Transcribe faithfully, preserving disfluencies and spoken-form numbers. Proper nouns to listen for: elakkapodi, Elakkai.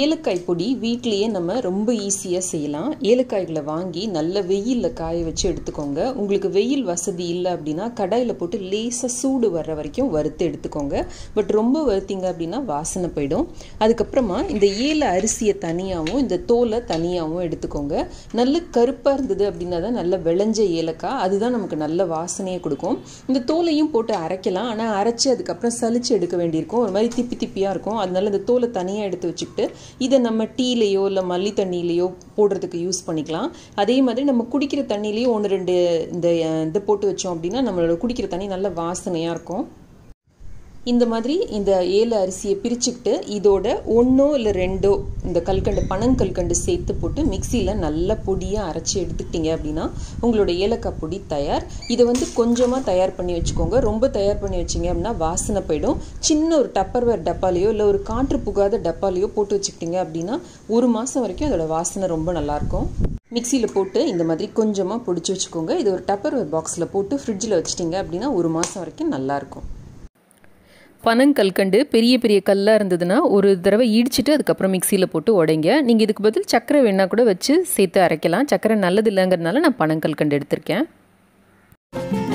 ஏலக்காய் பொடி வீட்லயே நம்ம ரொம்ப ஈஸியாக செய்யலாம். ஏலக்காய்களை வாங்கி நல்ல வெயிலில் காய வச்சு எடுத்துக்கோங்க. உங்களுக்கு வெயில் வசதி இல்லை அப்படின்னா கடாயில் போட்டு லேசாக சூடு வர்ற வரைக்கும் வறுத்து எடுத்துக்கோங்க. பட் ரொம்ப வறுத்திங்க அப்படின்னா வாசனை போயிடும். அதுக்கப்புறமா இந்த ஏல அரிசியை தனியாகவும் இந்த தோலை தனியாகவும் எடுத்துக்கோங்க. நல்ல கருப்பாக இருந்தது அப்படின்னா தான் நல்ல விளைஞ்ச ஏலக்காய், அதுதான் நமக்கு நல்ல வாசனையை கொடுக்கும். இந்த தோலையும் போட்டு அரைக்கலாம், ஆனால் அரைச்சி அதுக்கப்புறம் சளிச்சு எடுக்க வேண்டியிருக்கும். ஒரு மாதிரி திப்பி திப்பியாக இருக்கும். அதனால இந்த தோலை தனியாக எடுத்து வச்சுக்கிட்டு இதை நம்ம டீலையோ இல்லை மல்லி தண்ணியிலையோ போடுறதுக்கு யூஸ் பண்ணிக்கலாம். அதே மாதிரி நம்ம குடிக்கிற தண்ணியிலையும் ஒன்று ரெண்டு இந்த இதை போட்டு வச்சோம் அப்படின்னா நம்மளோட குடிக்கிற தண்ணி நல்ல வாசனையாக இருக்கும். இந்த மாதிரி இந்த ஏல அரிசியை பிரிச்சுக்கிட்டு இதோட ஒன்றோ இல்லை ரெண்டோ இந்த கல்கண்டு பனங்கல்கண்டு சேர்த்து போட்டு மிக்சியில் நல்லா பொடியாக அரைச்சி எடுத்துக்கிட்டிங்க அப்படின்னா உங்களோட ஏலக்காய் பொடி தயார். இதை வந்து கொஞ்சமாக தயார் பண்ணி வச்சுக்கோங்க. ரொம்ப தயார் பண்ணி வச்சிங்க அப்படின்னா வாசனை போயிடும். சின்ன ஒரு டப்பர்வேர் டப்பாலையோ இல்லை ஒரு காற்று புகாத டப்பாலையோ போட்டு வச்சுக்கிட்டிங்க அப்படின்னா ஒரு மாதம் வரைக்கும் அதோடய வாசனை ரொம்ப நல்லாயிருக்கும். மிக்சியில் போட்டு இந்த மாதிரி கொஞ்சமாக பொடிச்சு வச்சுக்கோங்க. இது ஒரு டப்பர்வேர் பாக்ஸில் போட்டு ஃப்ரிட்ஜில் வச்சுட்டிங்க அப்படின்னா ஒரு மாதம் வரைக்கும் நல்லாயிருக்கும். பனங்கல்கண்டு பெரிய பெரிய கல்லாக இருந்ததுன்னா ஒரு தடவை இடிச்சிட்டு அதுக்கப்புறம் மிக்சியில் போட்டு உடைங்க. நீங்கள் இதுக்கு பதில் சக்கரை வேணா கூட வச்சு சேர்த்து அரைக்கலாம். சக்கரை நல்லது இல்லைங்கிறதுனால நான் பனங்கல்கண்டு எடுத்திருக்கேன்.